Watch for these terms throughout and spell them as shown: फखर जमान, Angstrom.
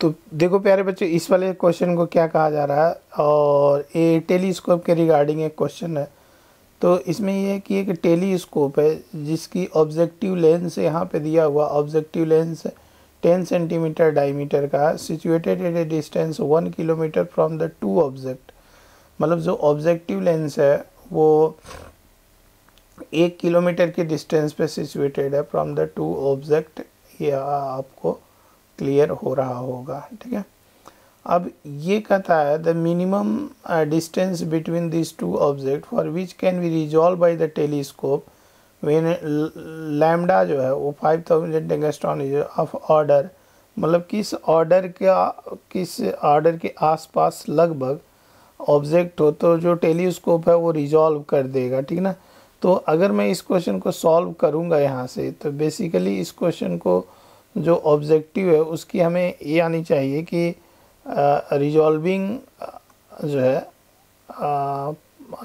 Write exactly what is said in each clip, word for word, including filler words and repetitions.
तो देखो प्यारे बच्चों, इस वाले क्वेश्चन को क्या कहा जा रहा है, और ये टेलीस्कोप के रिगार्डिंग एक क्वेश्चन है। तो इसमें यह है कि एक टेलीस्कोप है जिसकी ऑब्जेक्टिव लेंस यहाँ पे दिया हुआ, objective lens ten centimetre diameter का, situated at a distance one kilometre from the two object. मतलब जो ऑब्जेक्टिव लेंस है वो एक किलोमीटर के डिस्टेंस पे सिचुएटेड है फ्रॉम द टू ऑब्जेक्ट, ये आपको क्लियर हो रहा होगा, ठीक है। अब ये कहता है the minimum distance between this two object for which can be resolve by the telescope when lambda जो है वो five thousand angstrom is of order. मतलब किस ऑर्डर का, किस ऑर्डर के आसपास लगभग ऑब्जेक्ट हो तो जो टेलीस्कोप है वो रिजॉल्व कर देगा, ठीक ना। तो अगर मैं इस क्वेश्चन को सॉल्व करूँगा यहाँ से, तो बेसिकली इस क्वेश्चन को जो ऑब्जेक्टिव है उसकी हमें ये आनी चाहिए कि रिजॉल्विंग uh, जो है uh,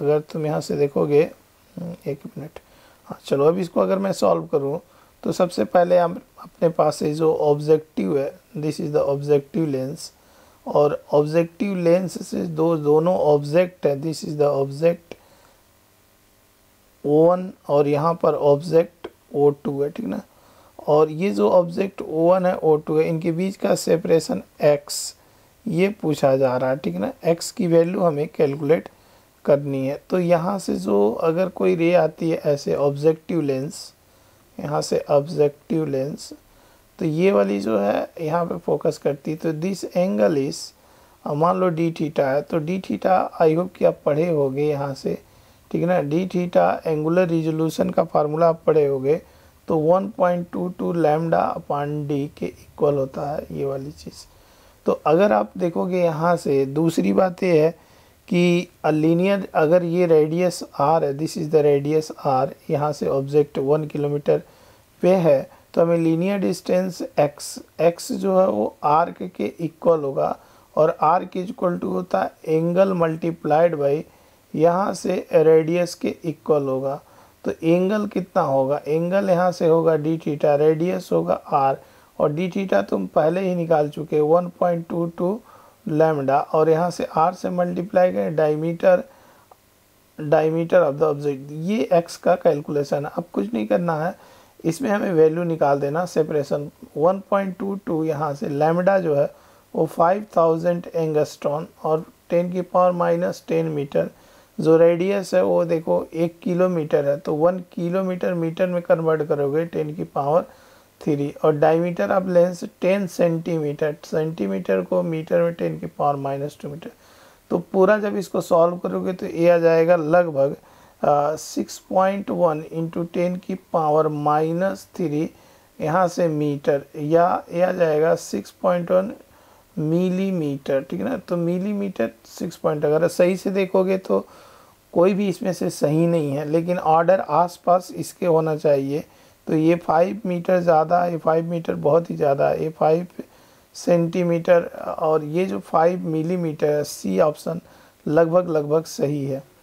अगर तुम यहाँ से देखोगे एक मिनट, हाँ चलो। अब इसको अगर मैं सॉल्व करूँ तो सबसे पहले हम अपने पास से जो ऑब्जेक्टिव है, this is the objective lens, और ऑब्जेक्टिव लेंस से दो दोनों ऑब्जेक्ट है, this is the object O one और यहाँ पर ऑब्जेक्ट ओ टू है, ठीक ना। और ये जो ऑब्जेक्ट ओ वन है ओ टू है, इनके बीच का सेपरेशन x ये पूछा जा रहा है, ठीक ना। x की वैल्यू हमें कैलकुलेट करनी है। तो यहाँ से जो अगर कोई रे आती है ऐसे ऑब्जेक्टिव लेंस, यहाँ से ऑब्जेक्टिव लेंस, तो ये वाली जो है यहाँ पे फोकस करती है। तो दिस एंगल इज, मान लो डी थीटा है, तो डी थीटा आई होप कि आप पढ़े होगे यहाँ से, ठीक ना। डी थीटा एंगुलर रिजोल्यूशन का फार्मूला आप पढ़े होगे, तो one point two two lambda upon D के इक्वल होता है ये वाली चीज़। तो अगर आप देखोगे यहाँ से, दूसरी बात ये है कि अ लीनियर, अगर ये रेडियस आर है, this is the radius are, यहाँ से ऑब्जेक्ट वन किलोमीटर पे है, तो हमें लीनियर डिस्टेंस एक्स, एक्स जो है वो आर के इक्वल होगा, और आर के इक्वल टू होता है एंगल मल्टीप्लाइड बाई यहाँ से रेडियस के इक्वल होगा। तो एंगल कितना होगा, एंगल यहाँ से होगा डी थीटा, रेडियस होगा आर, और डी थीटा तुम पहले ही निकाल चुके one point two two lambda, और यहाँ से आर से मल्टीप्लाई करें diameter, diameter of the object. ये एक्स का कैलकुलेशन है। अब कुछ नहीं करना है, इसमें हमें वैल्यू निकाल देना, separation one point two two यहाँ से लैम्डा जो है वो फाइव थाउजेंड एंगस्ट्रॉम और टेन की पावर माइनस टेन मीटर, जो रेडियस है वो देखो एक किलोमीटर है, तो वन किलोमीटर मीटर में कन्वर्ट करोगे टेन की पावर थ्री, और diameter of lens ten centimetre, centimetre को मीटर में टेन की पावर माइनस टू मीटर। तो पूरा जब इसको सॉल्व करोगे तो ये आ जाएगा लगभग six point one into ten की पावर माइनस थ्री यहाँ से मीटर, या ये आ जाएगा सिक्स पॉइंट वन मिलीमीटर, ठीक है ना। तो मिलीमीटर सिक्स पॉइंट, अगर सही से देखोगे तो कोई भी इसमें से सही नहीं है, लेकिन ऑर्डर आसपास इसके होना चाहिए। तो ये फाइव मीटर ज़्यादा है, ये फाइव मीटर बहुत ही ज़्यादा है, ये फाइव सेंटीमीटर, और ये जो फाइव मिलीमीटर है, सी ऑप्शन लगभग लगभग सही है।